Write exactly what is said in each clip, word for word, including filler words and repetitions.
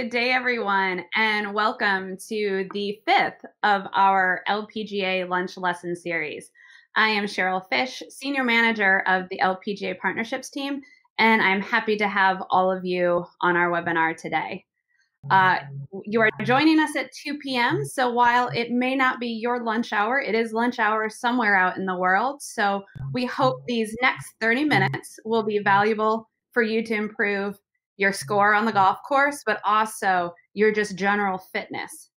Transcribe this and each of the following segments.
Good day, everyone, and welcome to the fifth of our L P G A Lunch Lesson Series. I am Sheryl Fish, Senior Manager of the L P G A Partnerships team, and I'm happy to have all of you on our webinar today. Uh, you are joining us at two P M, so while it may not be your lunch hour, it is lunch hour somewhere out in the world, so we hope these next thirty minutes will be valuable for you to improve your score on the golf course, but also your just general fitness.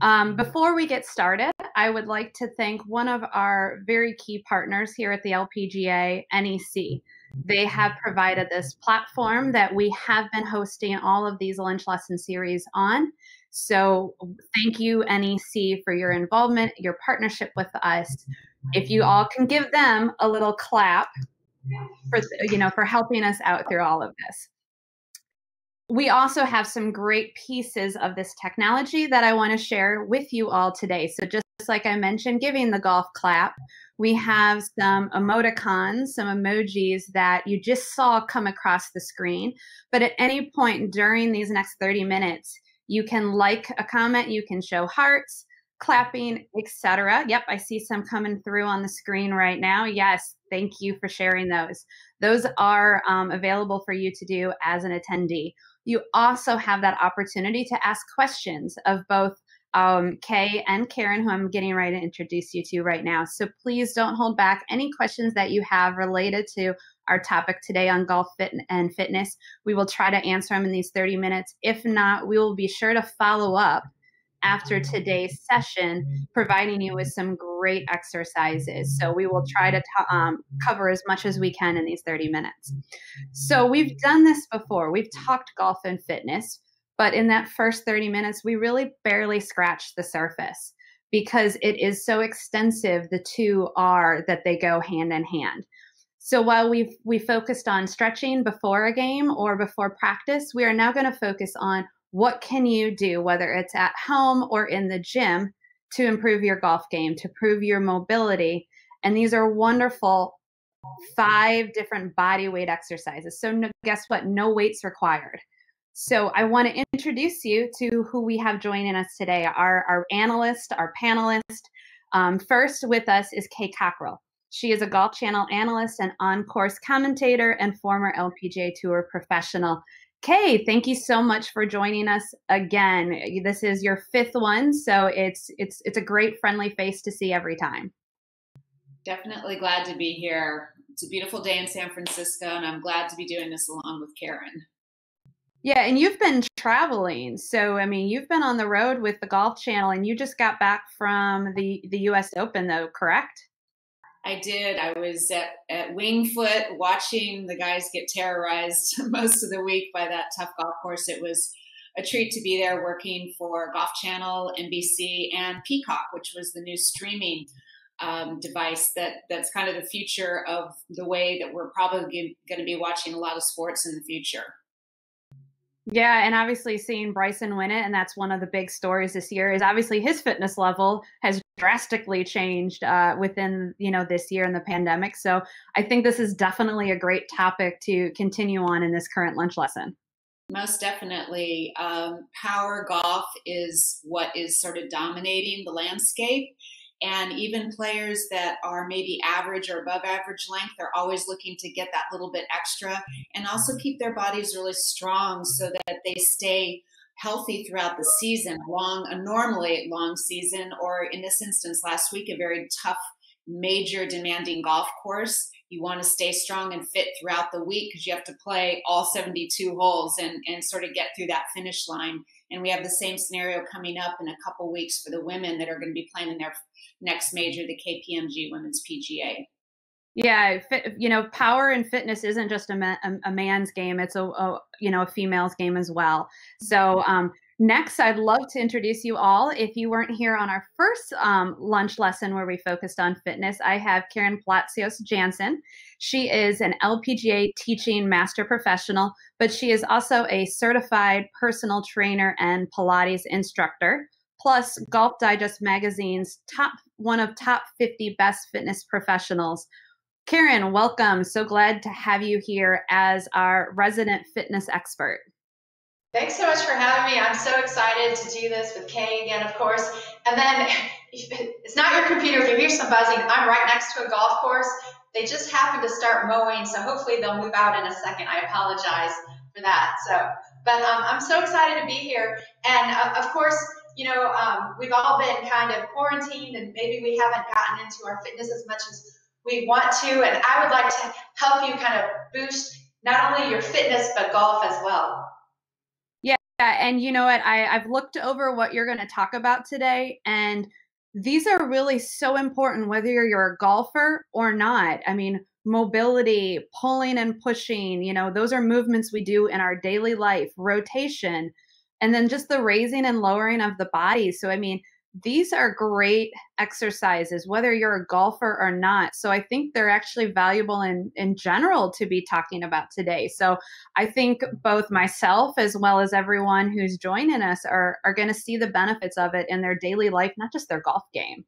Um, before we get started, I would like to thank one of our very key partners here at the L P G A, N E C. They have provided this platform that we have been hosting all of these lunch lesson series on. So thank you, N E C, for your involvement, your partnership with us. If you all can give them a little clap for, you know, for helping us out through all of this. We also have some great pieces of this technology that I want to share with you all today. So just like I mentioned, giving the golf clap, we have some emoticons, some emojis that you just saw come across the screen. But at any point during these next thirty minutes, you can like a comment, you can show hearts, clapping, et cetera. Yep, I see some coming through on the screen right now. Yes, thank you for sharing those. Those are um, available for you to do as an attendee. You also have that opportunity to ask questions of both um, Kay and Karen, who I'm getting ready to introduce you to right now. So please don't hold back any questions that you have related to our topic today on golf fit and fitness. We will try to answer them in these thirty minutes. If not, we will be sure to follow up after today's session, providing you with some great exercises. So we will try to um, cover as much as we can in these thirty minutes. So we've done this before. We've talked golf and fitness, but in that first thirty minutes, we really barely scratched the surface because it is so extensive. The two are that they go hand in hand. So while we've we focused on stretching before a game or before practice, we are now going to focus on what can you do, whether it's at home or in the gym, to improve your golf game, to improve your mobility. And these are wonderful five different body weight exercises. So no, guess what? No weights required. So I want to introduce you to who we have joining us today, our, our analyst, our panelist. Um, first with us is Kay Cockrell. She is a Golf Channel analyst and on-course commentator and former L P G A Tour professional. Kay, thank you so much for joining us again. This is your fifth one, so it's it's it's a great friendly face to see every time. Definitely glad to be here. It's a beautiful day in San Francisco, and I'm glad to be doing this along with Karen. Yeah, and you've been traveling. So, I mean, you've been on the road with the Golf Channel, and you just got back from the, the U S Open, though, correct? I did. I was at, at Wingfoot watching the guys get terrorized most of the week by that tough golf course. It was a treat to be there working for Golf Channel, N B C, and Peacock, which was the new streaming um, device that, that's kind of the future of the way that we're probably going to be watching a lot of sports in the future. Yeah, and obviously seeing Bryson win it, and that's one of the big stories this year, is obviously his fitness level has drastically changed uh, within, you know, this year and the pandemic. So I think this is definitely a great topic to continue on in this current lunch lesson. Most definitely. Um, power golf is what is sort of dominating the landscape. And even players that are maybe average or above average length are always looking to get that little bit extra and also keep their bodies really strong so that they stay healthy throughout the season, long, a normally long season, or in this instance last week, a very tough, major, demanding golf course. You want to stay strong and fit throughout the week because you have to play all seventy-two holes and, and sort of get through that finish line. And we have the same scenario coming up in a couple weeks for the women that are going to be playing in their next major, the K P M G Women's P G A. Yeah, you know, power and fitness isn't just a, ma a man's game; it's a, a you know a female's game as well. So um, next, I'd love to introduce you all. If you weren't here on our first um, lunch lesson where we focused on fitness, I have Karen Palacios-Jansen. She is an L P G A teaching master professional, but she is also a certified personal trainer and Pilates instructor. Plus, Golf Digest magazine's top one of top fifty best fitness professionals. Karen, welcome. So glad to have you here as our resident fitness expert. Thanks so much for having me. I'm so excited to do this with Kay again, of course. And then it's not your computer. If you hear some buzzing, I'm right next to a golf course. They just happened to start mowing, so hopefully they'll move out in a second. I apologize for that. So, but um, I'm so excited to be here. And uh, of course, you know, um, we've all been kind of quarantined, and maybe we haven't gotten into our fitness as much as we want to. And I would like to help you kind of boost not only your fitness, but golf as well. Yeah. And you know what? I, I've looked over what you're going to talk about today, and these are really so important, whether you're, you're a golfer or not. I mean, mobility, pulling and pushing, you know, those are movements we do in our daily life, rotation, and then just the raising and lowering of the body. So, I mean, these are great exercises, whether you're a golfer or not. So I think they're actually valuable in, in general to be talking about today. So I think both myself as well as everyone who's joining us are, are going to see the benefits of it in their daily life, not just their golf game.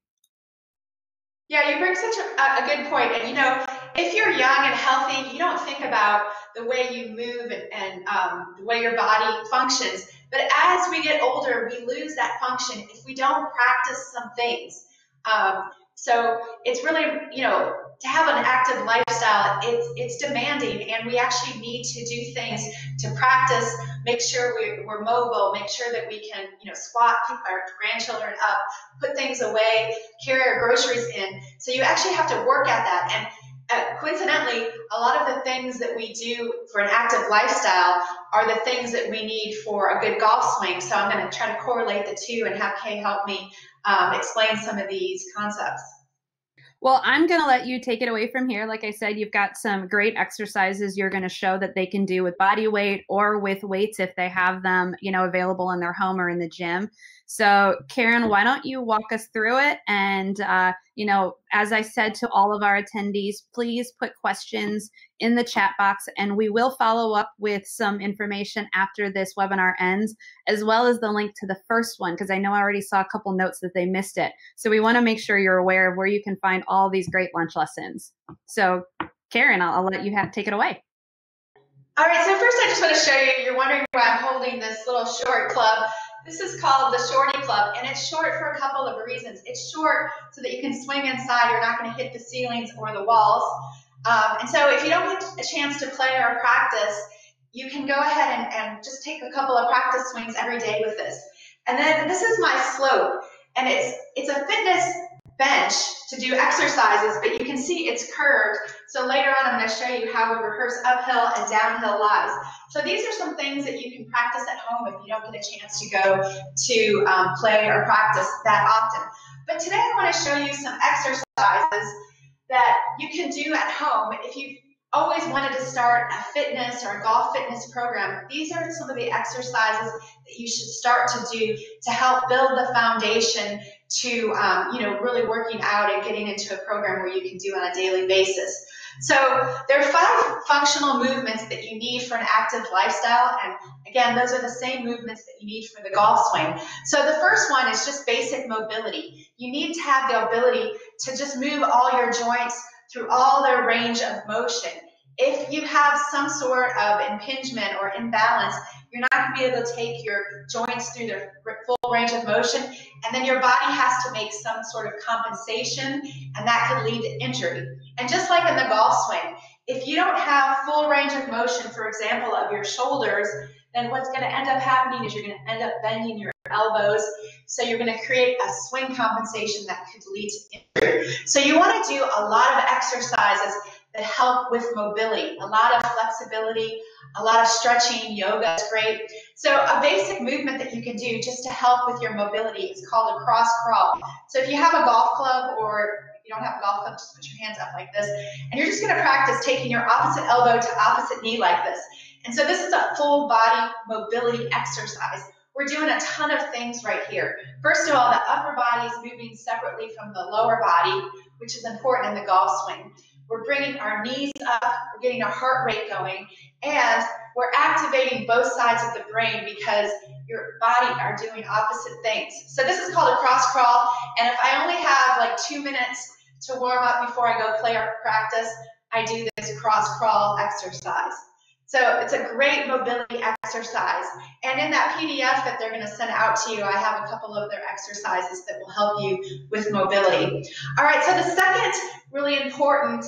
Yeah, you bring such a, a good point. And, you know, if you're young and healthy, you don't think about the way you move and, and um, the way your body functions. But as we get older, we lose that function if we don't practice some things. Um, so it's really, you know, to have an active lifestyle, it's, it's demanding, and we actually need to do things to practice, make sure we're, we're mobile, make sure that we can, you know, squat, pick our grandchildren up, put things away, carry our groceries in. So you actually have to work at that. And Uh, coincidentally, a lot of the things that we do for an active lifestyle are the things that we need for a good golf swing. So I'm going to try to correlate the two and have Kay help me um, explain some of these concepts. Well, I'm going to let you take it away from here. Like I said, you've got some great exercises you're going to show that they can do with body weight or with weights if they have them, you know, available in their home or in the gym. So Karen, why don't you walk us through it? And, uh, you know, as I said to all of our attendees, please put questions in the chat box, and we will follow up with some information after this webinar ends, as well as the link to the first one, because I know I already saw a couple notes that they missed it. So we want to make sure you're aware of where you can find all these great lunch lessons. So Karen, I'll, I'll let you have, take it away. All right, so first I just want to show you, you're wondering why I'm holding this little short club. This is called the Shorty Club, and it's short for a couple of reasons. It's short so that you can swing inside. You're not going to hit the ceilings or the walls. Um, and so if you don't get a chance to play or practice, you can go ahead and, and just take a couple of practice swings every day with this. And then this is my slope, and it's, it's a fitness bench to do exercises, but you can see it's curved. So later on, I'm going to show you how we rehearse uphill and downhill lies. So these are some things that you can practice at home if you don't get a chance to go to um, play or practice that often. But today I want to show you some exercises that you can do at home if you've always wanted to start a fitness or a golf fitness program. These are some of the exercises that you should start to do to help build the foundation to, um, you know, really working out and getting into a program where you can do on a daily basis. So there are five functional movements that you need for an active lifestyle. And again, those are the same movements that you need for the golf swing. So the first one is just basic mobility. You need to have the ability to just move all your joints through all their range of motion. If you have some sort of impingement or imbalance, you're not going to be able to take your joints through their full range of motion, and then your body has to make some sort of compensation, and that could lead to injury. And just like in the golf swing, if you don't have full range of motion, for example, of your shoulders, then what's going to end up happening is you're going to end up bending your elbows, so you're going to create a swing compensation that could lead to injury. So you want to do a lot of exercises that help with mobility, a lot of flexibility, a lot of stretching, yoga is great. So a basic movement that you can do just to help with your mobility is called a cross crawl. So if you have a golf club, or if you don't have a golf club, just put your hands up like this, and you're just gonna practice taking your opposite elbow to opposite knee like this. And so this is a full body mobility exercise. We're doing a ton of things right here. First of all, the upper body is moving separately from the lower body, which is important in the golf swing. We're bringing our knees up, we're getting our heart rate going, and we're activating both sides of the brain because your body are doing opposite things. So this is called a cross crawl, and if I only have like two minutes to warm up before I go play or practice, I do this cross crawl exercise. So it's a great mobility exercise. And in that P D F that they're going to send out to you, I have a couple of their exercises that will help you with mobility. All right, so the second really important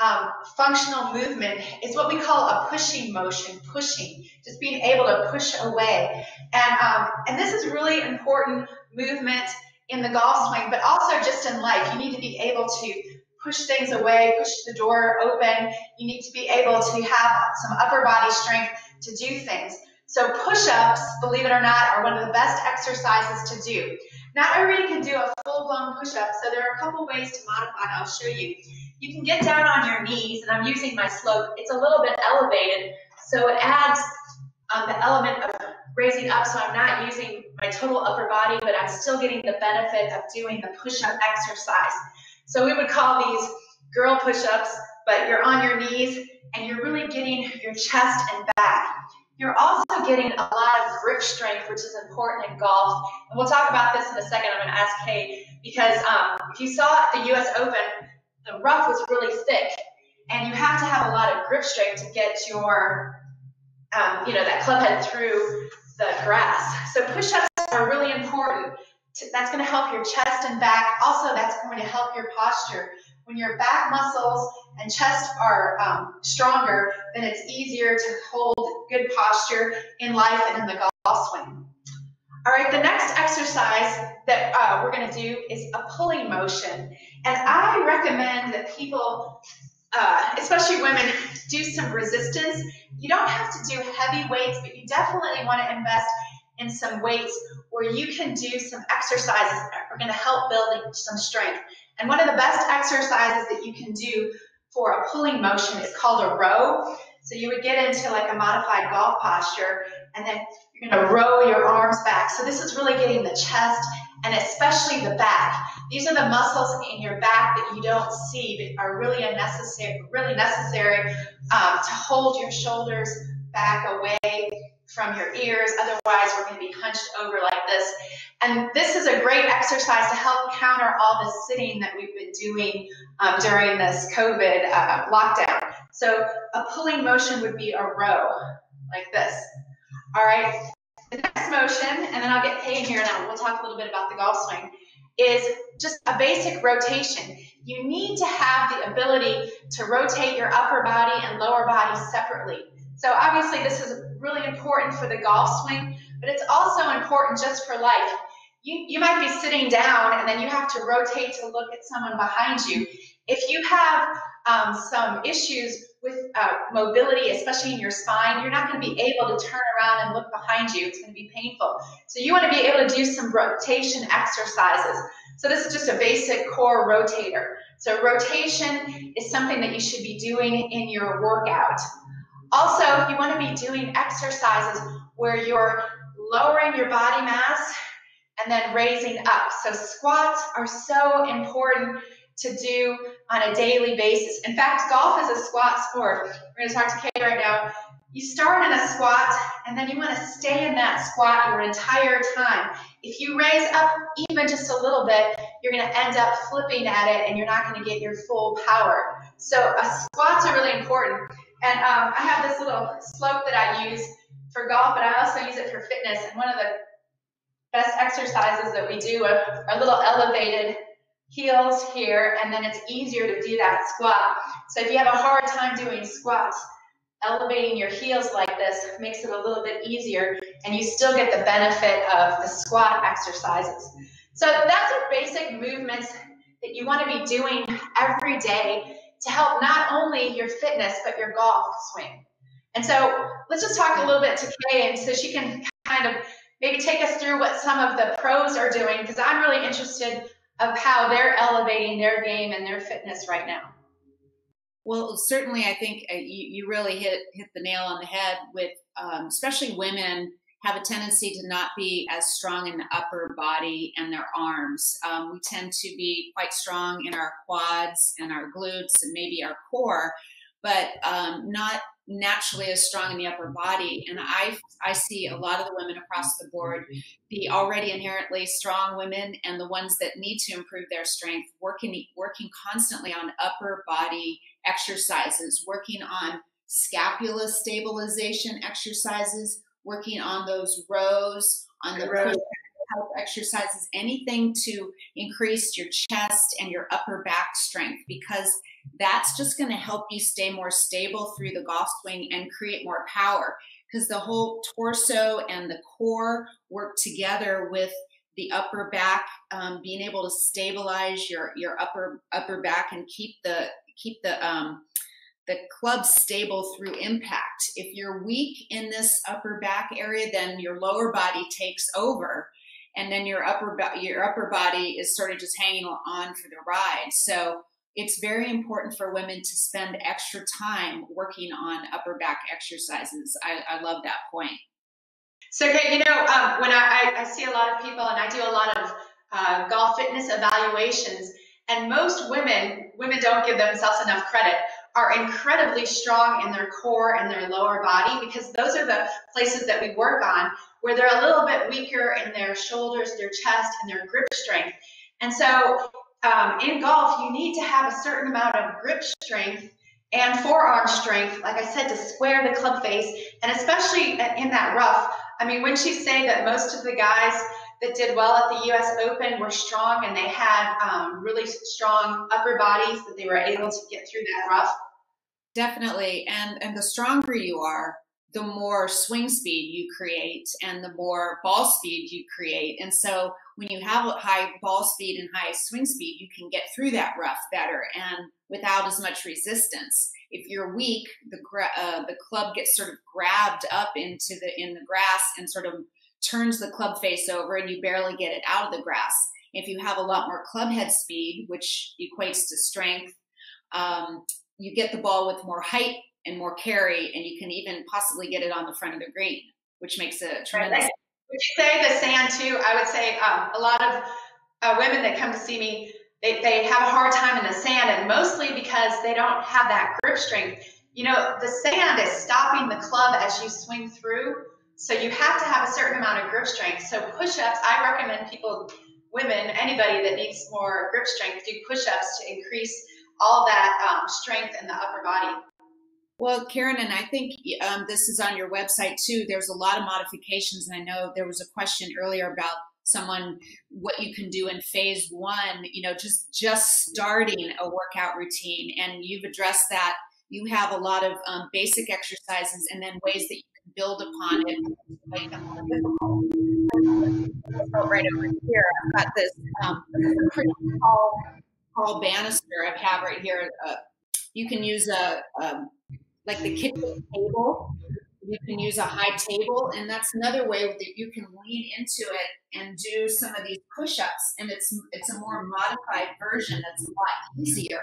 um, functional movement is what we call a pushing motion, pushing, just being able to push away. And, um, and this is really important movement in the golf swing, but also just in life. You need to be able to push things away, push the door open. You need to be able to have some upper body strength to do things. So push-ups, believe it or not, are one of the best exercises to do. Not everybody can do a full-blown push-up, so there are a couple ways to modify it. I'll show you. You can get down on your knees, and I'm using my slope. It's a little bit elevated, so it adds um, the element of raising up, so I'm not using my total upper body, but I'm still getting the benefit of doing the push-up exercise. So we would call these girl push-ups, but you're on your knees and you're really getting your chest and back. You're also getting a lot of grip strength, which is important in golf. And we'll talk about this in a second. I'm going to ask Kay, because um, if you saw at the U S Open, the rough was really thick, and you have to have a lot of grip strength to get your, um, you know, that club head through the grass. So push-ups are really important. That's going to help your chest and back. Also, that's going to help your posture. When your back muscles and chest are um, stronger, then it's easier to hold good posture in life and in the golf swing. All right, the next exercise that uh, we're going to do is a pulling motion. And I recommend that people, uh, especially women, do some resistance. You don't have to do heavy weights, but you definitely want to invest in some weights where you can do some exercises that are going to help build some strength. And one of the best exercises that you can do for a pulling motion is called a row. So you would get into like a modified golf posture, and then you're going to row your arms back. So this is really getting the chest and especially the back. These are the muscles in your back that you don't see but are really unnecessary, really necessary um, to hold your shoulders back away from your ears. Otherwise, we're going to be hunched over like this. And this is a great exercise to help counter all the sitting that we've been doing um, during this COVID uh, lockdown. So a pulling motion would be a row like this. All right. The next motion, and then I'll get Kay in here and we'll talk a little bit about the golf swing, is just a basic rotation. You need to have the ability to rotate your upper body and lower body separately. So obviously this is really important for the golf swing, but it's also important just for life. You, you might be sitting down and then you have to rotate to look at someone behind you. If you have um, some issues with uh, mobility, especially in your spine, you're not going to be able to turn around and look behind you. It's going to be painful. So you want to be able to do some rotation exercises. So this is just a basic core rotator. So rotation is something that you should be doing in your workout. Also, you want to be doing exercises where you're lowering your body mass and then raising up. So squats are so important to do on a daily basis. In fact, golf is a squat sport. We're going to talk to Kay right now. You start in a squat, and then you want to stay in that squat your entire time. If you raise up even just a little bit, you're going to end up flipping at it, and you're not going to get your full power. So uh, squats are really important. And um, I have this little slope that I use for golf, but I also use it for fitness. And one of the best exercises that we do are, are little elevated heels here, and then it's easier to do that squat. So if you have a hard time doing squats, elevating your heels like this makes it a little bit easier, and you still get the benefit of the squat exercises. So that's the basic movements that you want to be doing every day to help not only your fitness, but your golf swing. And so let's just talk a little bit to Kay, and so she can kind of maybe take us through what some of the pros are doing, because I'm really interested of how they're elevating their game and their fitness right now. Well, certainly I think you, you really hit, hit the nail on the head with, um, especially women have a tendency to not be as strong in the upper body and their arms. Um, we tend to be quite strong in our quads and our glutes and maybe our core, but um, not naturally as strong in the upper body. And I, I see a lot of the women across the board, the already inherently strong women and the ones that need to improve their strength, working, working constantly on upper body exercises, working on scapula stabilization exercises, working on those rows, on the row exercises, anything to increase your chest and your upper back strength, because that's just going to help you stay more stable through the golf swing and create more power, because the whole torso and the core work together with the upper back, um, being able to stabilize your, your upper, upper back and keep the, keep the, um, the club stable through impact. If you're weak in this upper back area, then your lower body takes over, and then your upper, your upper body is sort of just hanging on for the ride. So it's very important for women to spend extra time working on upper back exercises. I, I love that point. So, Kay, you know, um, when I, I see a lot of people, and I do a lot of uh, golf fitness evaluations, and most women, women don't give themselves enough credit, are incredibly strong in their core and their lower body, because those are the places that we work on, where they're a little bit weaker in their shoulders, their chest, and their grip strength. And so um, in golf, you need to have a certain amount of grip strength and forearm strength, like I said, to square the club face, and especially in that rough. I mean, wouldn't you say that most of the guys that did well at the U S Open were strong, and they had um, really strong upper bodies that they were able to get through that rough? Definitely, and, and the stronger you are, the more swing speed you create and the more ball speed you create. And so when you have high ball speed and high swing speed, you can get through that rough better and without as much resistance. If you're weak, the, uh, the club gets sort of grabbed up into the, in the grass and sort of turns the club face over, and you barely get it out of the grass. If you have a lot more club head speed, which equates to strength, um, you get the ball with more height and more carry, and you can even possibly get it on the front of the green, which makes a tremendous. Right. Would you say the sand too? I would say um, a lot of uh, women that come to see me, they, they have a hard time in the sand, and mostly because they don't have that grip strength. You know, the sand is stopping the club as you swing through, so you have to have a certain amount of grip strength. So push-ups, I recommend people, women, anybody that needs more grip strength, do push-ups to increase all that um, strength in the upper body. Well, Karen, and I think um, this is on your website too. There's a lot of modifications, and I know there was a question earlier about someone, what you can do in phase one, you know, just, just starting a workout routine, and you've addressed that. You have a lot of um, basic exercises and then ways that you can build upon it and make them more difficult. Right over here, I've got this um, pretty tall, tall banister I have right here. Uh, you can use a, a like the kitchen table, you can use a high table, and that's another way that you can lean into it and do some of these push-ups, and it's it's a more modified version that's a lot easier.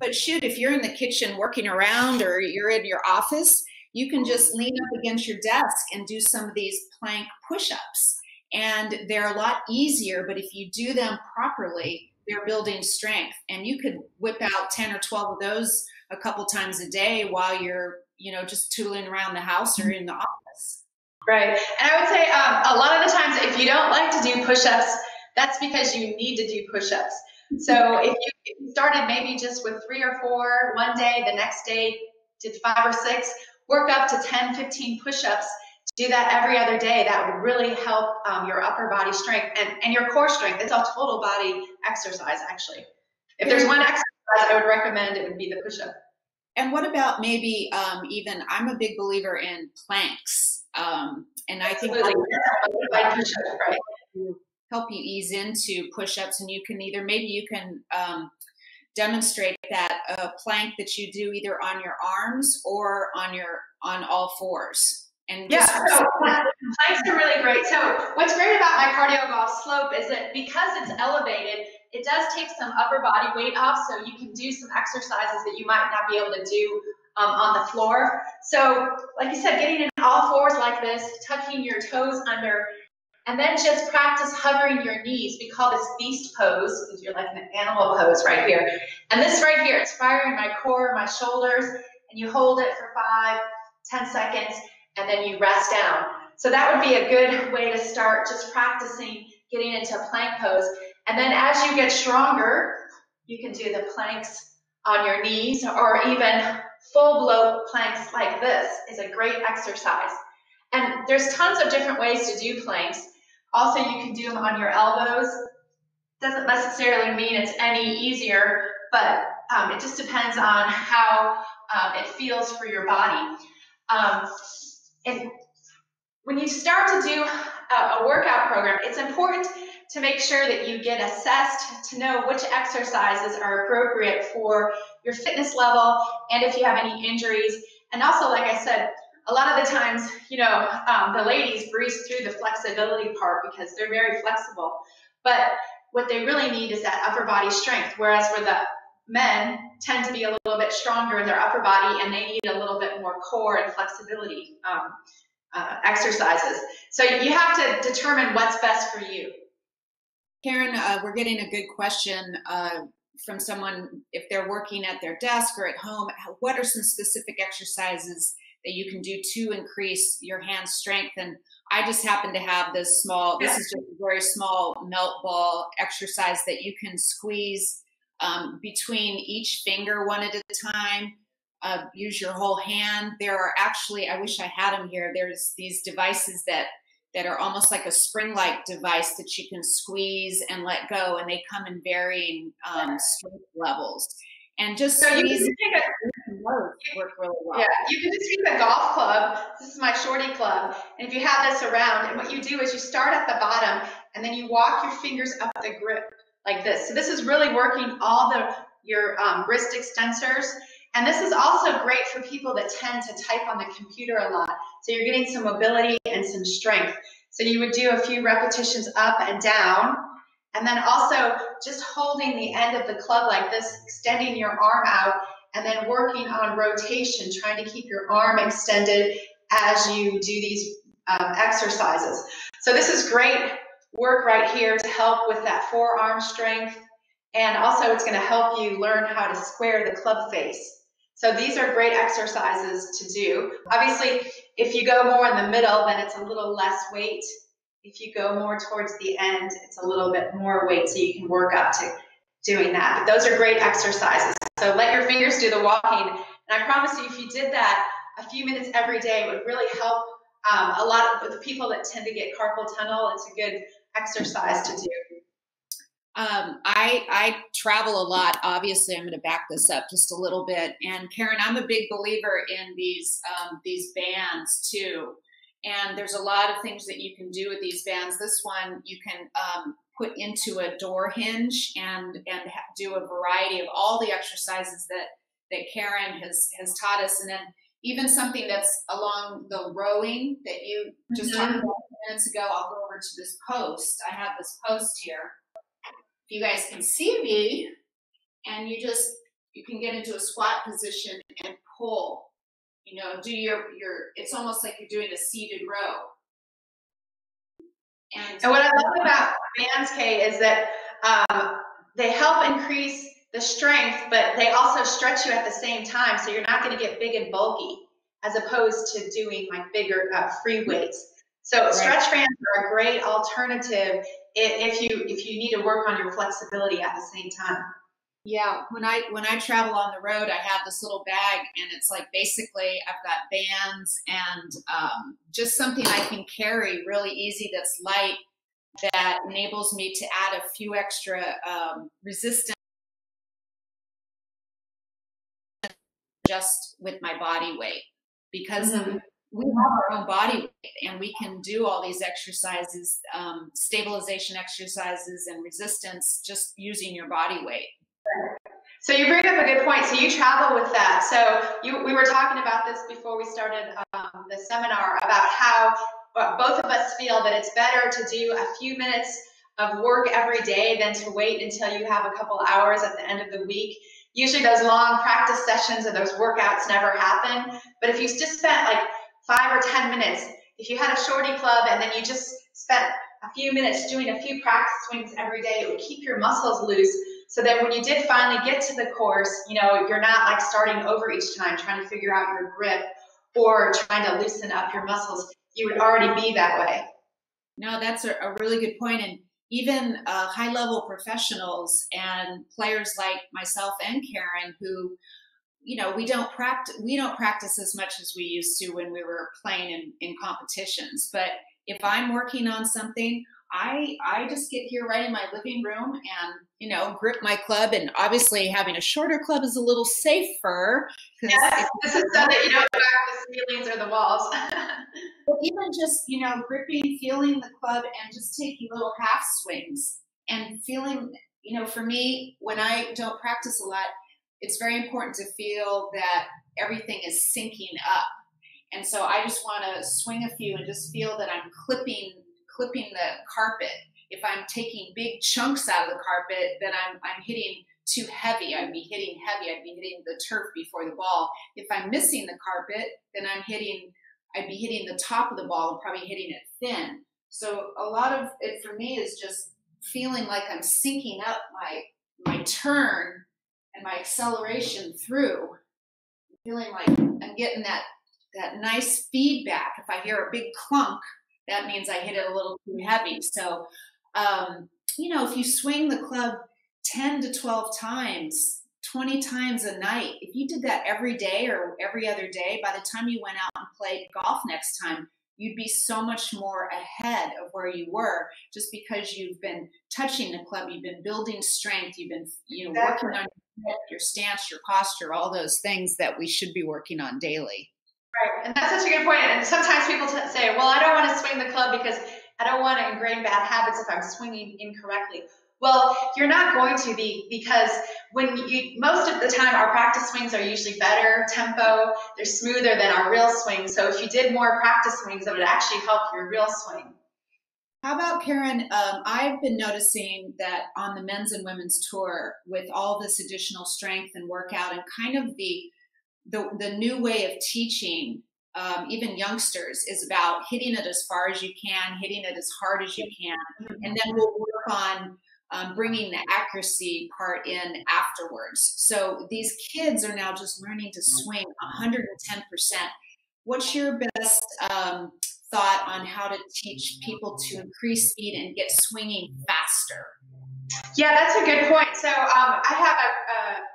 But shoot, if you're in the kitchen working around or you're in your office, you can just lean up against your desk and do some of these plank push-ups, and they're a lot easier, but if you do them properly, they're building strength, and you could whip out ten or twelve of those a couple times a day while you're, you know, just tooling around the house or in the office. Right. And I would say um, a lot of the times, if you don't like to do push-ups, that's because you need to do push-ups. So if you, if you started maybe just with three or four one day, the next day did five or six, work up to ten, fifteen push-ups, do that every other day. That would really help um, your upper body strength and, and your core strength. It's a total body exercise, actually. If there's one exercise I would recommend, it would be the push-up. And what about maybe um, even, I'm a big believer in planks. Um, and I Absolutely. think that push-ups, right? Help you ease into push-ups, and you can either, maybe you can um, demonstrate that uh, plank that you do either on your arms or on your, on all fours. And yeah, so planks are really great. So what's great about my cardio golf slope is that because it's elevated, it does take some upper body weight off, so you can do some exercises that you might not be able to do um, on the floor. So, like you said, getting in all fours like this, tucking your toes under, and then just practice hovering your knees. We call this beast pose, because you're like an animal pose right here. And this right here, it's firing my core, my shoulders, and you hold it for five, ten seconds, and then you rest down. So that would be a good way to start, just practicing getting into a plank pose. And then as you get stronger, you can do the planks on your knees, or even full blow planks like this is a great exercise. And there's tons of different ways to do planks. Also, you can do them on your elbows. Doesn't necessarily mean it's any easier, but um, it just depends on how um, it feels for your body. Um, and when you start to do a, a workout program, it's important to make sure that you get assessed to know which exercises are appropriate for your fitness level and if you have any injuries. And also, like I said, a lot of the times, you know, um, the ladies breeze through the flexibility part because they're very flexible. But what they really need is that upper body strength, whereas for the men tend to be a little bit stronger in their upper body and they need a little bit more core and flexibility um, uh, exercises. So you have to determine what's best for you. Karen, uh, we're getting a good question uh, from someone. If they're working at their desk or at home, what are some specific exercises that you can do to increase your hand strength? And I just happen to have this small, this is just a very small melt ball exercise that you can squeeze um, between each finger one at a time, uh, use your whole hand. There are actually, I wish I had them here, there's these devices that that are almost like a spring-like device that you can squeeze and let go, and they come in varying um, strength levels. And just so you can take a, work really well. Yeah, you can just take a golf club. This is my shorty club. And if you have this around, and what you do is you start at the bottom and then you walk your fingers up the grip like this. So this is really working all the your um, wrist extensors. And this is also great for people that tend to type on the computer a lot. So you're getting some mobility and some strength. So you would do a few repetitions up and down. And then also just holding the end of the club like this, extending your arm out, and then working on rotation, trying to keep your arm extended as you do these um, exercises. So this is great work right here to help with that forearm strength. And also it's going to help you learn how to square the club face. So these are great exercises to do. Obviously, if you go more in the middle, then it's a little less weight. If you go more towards the end, it's a little bit more weight, so you can work up to doing that. But those are great exercises. So let your fingers do the walking. And I promise you, if you did that a few minutes every day, it would really help um, a lot of the people that tend to get carpal tunnel. It's a good exercise to do. Um, I, I travel a lot. Obviously, I'm going to back this up just a little bit. And Karen, I'm a big believer in these, um, these bands too. And there's a lot of things that you can do with these bands. This one you can um, put into a door hinge and, and do a variety of all the exercises that, that Karen has, has taught us. And then even something that's along the rowing that you just mm-hmm. talked about minutes ago. I'll go over to this post. I have this post here. You guys can see me, and you just, you can get into a squat position and pull, you know, do your, your, it's almost like you're doing a seated row. And, and what I love about bands, Kay, is that um, they help increase the strength, but they also stretch you at the same time. So you're not going to get big and bulky as opposed to doing like bigger uh, free weights. So right. Stretch bands are a great alternative if you if you need to work on your flexibility at the same time. Yeah, when I when I travel on the road, I have this little bag, and it's like basically I've got bands and um, just something I can carry really easy that's light that enables me to add a few extra um, resistance just with my body weight, because mm-hmm. we have our own body weight, and we can do all these exercises, um, stabilization exercises and resistance, just using your body weight. So you bring up a good point. So you travel with that. So you, we were talking about this before we started um, the seminar about how well, both of us feel that it's better to do a few minutes of work every day than to wait until you have a couple hours at the end of the week. Usually those long practice sessions and those workouts never happen. But if you just spent like five or ten minutes. If you had a shorty club and then you just spent a few minutes doing a few practice swings every day, it would keep your muscles loose. So that when you did finally get to the course, you know, you're not like starting over each time, trying to figure out your grip or trying to loosen up your muscles. You would already be that way. No, that's a, a really good point. And even uh, high level professionals and players like myself and Karen, who you know, we don't practice, we don't practice as much as we used to when we were playing in, in competitions. But if I'm working on something, I, I just get here right in my living room and, you know, grip my club. And obviously having a shorter club is a little safer. Yes, this is so that you don't back the ceilings or the walls. But even just, you know, gripping, feeling the club and just taking little half swings and feeling, you know, for me, when I don't practice a lot, it's very important to feel that everything is syncing up. And so I just want to swing a few and just feel that I'm clipping clipping the carpet. If I'm taking big chunks out of the carpet, then I'm, I'm hitting too heavy. I'd be hitting heavy. I'd be hitting the turf before the ball. If I'm missing the carpet, then I'm hitting, I'd be hitting the top of the ball and probably hitting it thin. So a lot of it for me is just feeling like I'm syncing up my, my turn and my acceleration through, feeling like I'm getting that, that nice feedback. If I hear a big clunk, that means I hit it a little too heavy. So, um, you know, if you swing the club ten to twelve times, twenty times a night, if you did that every day or every other day, by the time you went out and played golf next time, you'd be so much more ahead of where you were, just because you've been touching the club, you've been building strength, you've been, you know, exactly. working on your head, your stance, your posture, all those things that we should be working on daily. Right. And that's such a good point. And sometimes people say, well, I don't want to swing the club because I don't want to ingrain bad habits if I'm swinging incorrectly. Well, you're not going to be, because when you, most of the time our practice swings are usually better tempo, they're smoother than our real swings. So if you did more practice swings, it would actually help your real swing. How about, Karen, um, I've been noticing that on the men's and women's tour, with all this additional strength and workout and kind of the The, the new way of teaching, um, even youngsters, is about hitting it as far as you can, hitting it as hard as you can, and then we'll work on um, bringing the accuracy part in afterwards. So these kids are now just learning to swing one hundred ten percent. What's your best um, thought on how to teach people to increase speed and get swinging faster? Yeah, that's a good point. So um, I have a... a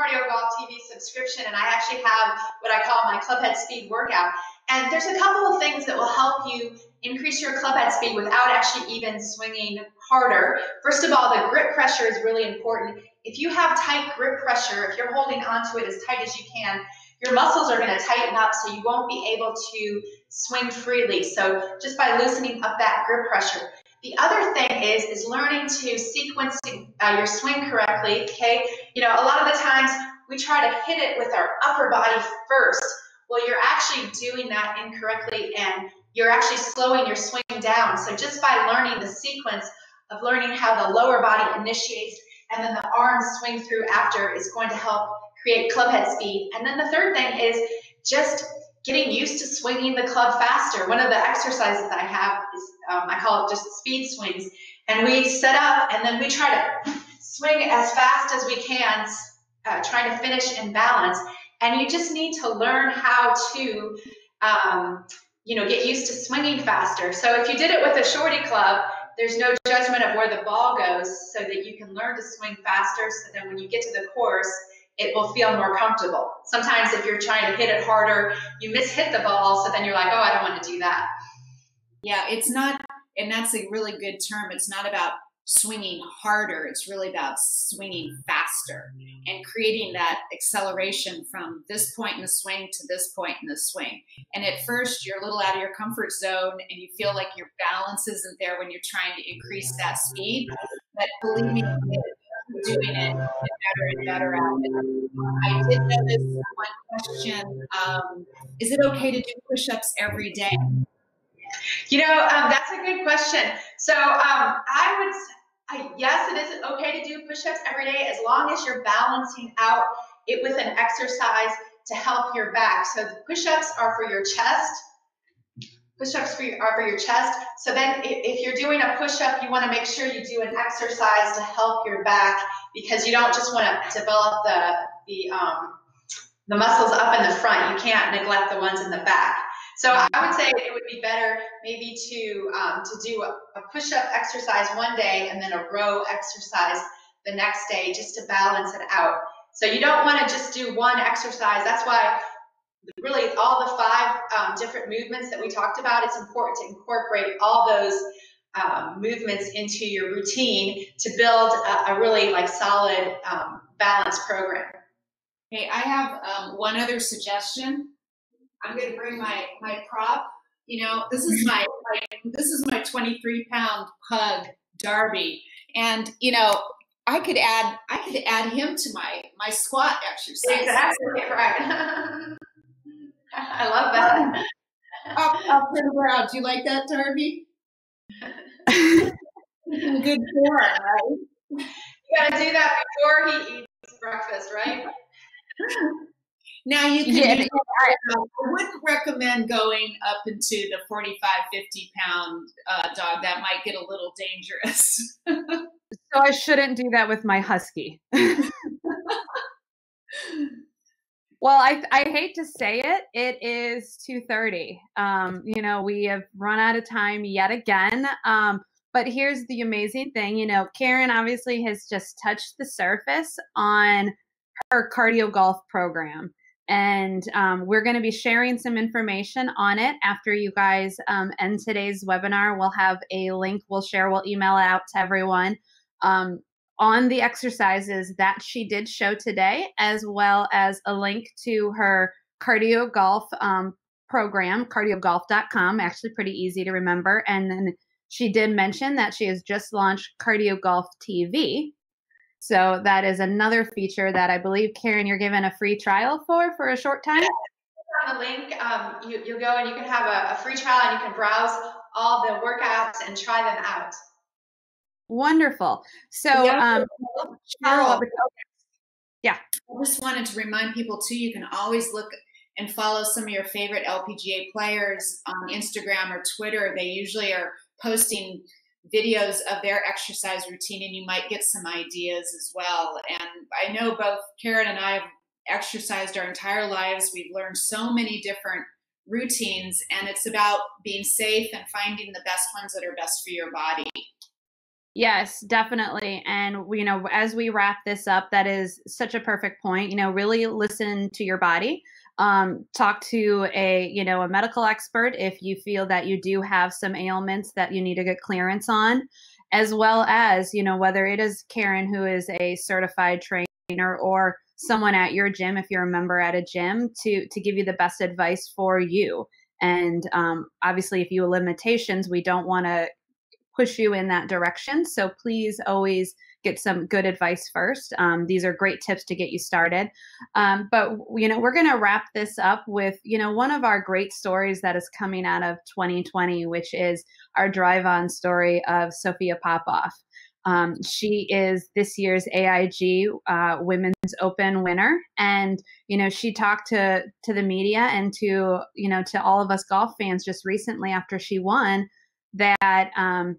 Cardio Golf T V subscription, and I actually have what I call my club head speed workout. And there's a couple of things that will help you increase your club head speed without actually even swinging harder. First of all, the grip pressure is really important. If you have tight grip pressure, if you're holding onto it as tight as you can, your muscles are going to tighten up, so you won't be able to swing freely. So just by loosening up that grip pressure. The other thing is, is learning to sequence uh, your swing correctly, okay? You know, a lot of the times we try to hit it with our upper body first. Well, you're actually doing that incorrectly, and you're actually slowing your swing down. So just by learning the sequence of learning how the lower body initiates and then the arms swing through after is going to help create club head speed. And then the third thing is just getting used to swinging the club faster. One of the exercises I have is, um, I call it just speed swings. And we set up and then we try to swing as fast as we can, uh, trying to finish in balance. And you just need to learn how to, um, you know, get used to swinging faster. So if you did it with a shorty club, there's no judgment of where the ball goes, so that you can learn to swing faster, so that when you get to the course, it will feel more comfortable. Sometimes if you're trying to hit it harder, you mishit the ball, so then you're like, oh, I don't want to do that. Yeah, it's not, and that's a really good term. It's not about swinging harder. It's really about swinging faster and creating that acceleration from this point in the swing to this point in the swing. And at first, you're a little out of your comfort zone and you feel like your balance isn't there when you're trying to increase that speed. But believe me, doing it and better and better at it. I did notice one question, um, is it okay to do push-ups every day? You know, um, that's a good question. So um, I would say, I, yes, it is okay to do push-ups every day, as long as you're balancing out it with an exercise to help your back. So the push-ups are for your chest. Push-ups for your, are for your chest. So then if you're doing a push-up, you want to make sure you do an exercise to help your back, because you don't just want to develop the, the, um, the muscles up in the front. You can't neglect the ones in the back. So I would say it would be better maybe to, um, to do a, a push-up exercise one day and then a row exercise the next day, just to balance it out. So you don't want to just do one exercise. That's why really all the five um, different movements that we talked about, it's important to incorporate all those um, movements into your routine to build a, a really like solid um, balanced program. Okay, I have um, one other suggestion. I'm going to bring my, my prop. You know, this is my, like, this is my twenty-three pound pug, Darby. And, you know, I could add, I could add him to my, my squat exercise. Exactly right. I love that. Up, up and around. Do you like that, Darby? Good form, right? You got to do that before he eats breakfast, right? Now you can, yeah, you know, I, I wouldn't recommend going up into the forty-five, fifty pound uh, dog. That might get a little dangerous. So I shouldn't do that with my husky. Well, I, I hate to say it. It is two thirty. Um, you know, we have run out of time yet again. Um, but here's the amazing thing. You know, Karen obviously has just touched the surface on her cardio golf program. And um, we're going to be sharing some information on it after you guys um, end today's webinar. We'll have a link we'll share, we'll email it out to everyone um, on the exercises that she did show today, as well as a link to her cardio golf um, program, cardio golf dot com, actually pretty easy to remember. And then she did mention that she has just launched Cardio Golf T V. So that is another feature that I believe, Karen, you're given a free trial for, for a short time. On the link, um, you, you'll go and you can have a, a free trial and you can browse all the workouts and try them out. Wonderful. So, yeah. Um, Cheryl, yeah. I just wanted to remind people too, you can always look and follow some of your favorite L P G A players on Instagram or Twitter. They usually are posting videos of their exercise routine, and you might get some ideas as well. And I know both Karen and I have exercised our entire lives. We've learned so many different routines, and it's about being safe and finding the best ones that are best for your body. Yes, definitely. And, you know, as we wrap this up, that is such a perfect point. You know, really listen to your body. Um, talk to a, you know, a medical expert if you feel that you do have some ailments that you need to get clearance on, as well as, you know, whether it is Karen, who is a certified trainer, or someone at your gym, if you're a member at a gym, to, to give you the best advice for you. And um, obviously, if you have limitations, we don't want to push you in that direction. So please always get some good advice first. Um, these are great tips to get you started. Um, but, you know, we're going to wrap this up with, you know, one of our great stories that is coming out of twenty twenty, which is our drive-on story of Sophia Popov. Um, she is this year's A I G uh, Women's Open winner. And, you know, she talked to, to the media and to, you know, to all of us golf fans just recently after she won that, um,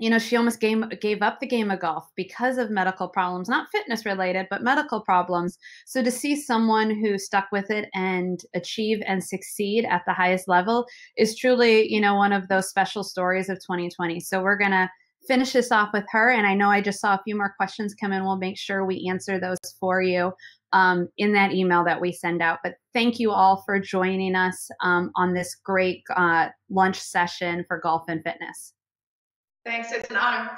you know, she almost gave, gave up the game of golf because of medical problems, not fitness related, but medical problems. So to see someone who stuck with it and achieve and succeed at the highest level is truly, you know, one of those special stories of twenty twenty. So we're going to finish this off with her. And I know I just saw a few more questions come in. We'll make sure we answer those for you um, in that email that we send out. But thank you all for joining us um, on this great uh, lunch session for golf and fitness. Thanks, it's an honor.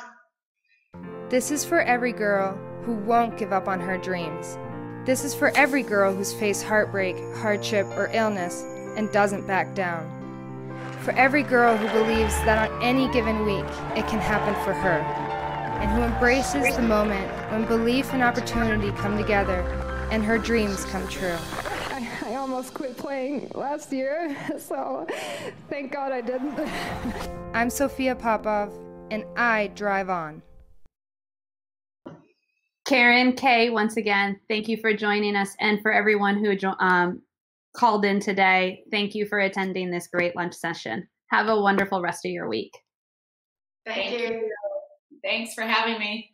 This is for every girl who won't give up on her dreams. This is for every girl who's faced heartbreak, hardship, or illness and doesn't back down. For every girl who believes that on any given week, it can happen for her, and who embraces the moment when belief and opportunity come together and her dreams come true. I, I almost quit playing last year, so thank God I didn't. I'm Sophia Popov, and I drive on. Karen, Kay, once again, thank you for joining us, and for everyone who um, called in today, thank you for attending this great lunch session. Have a wonderful rest of your week. Thank you. Thanks for having me.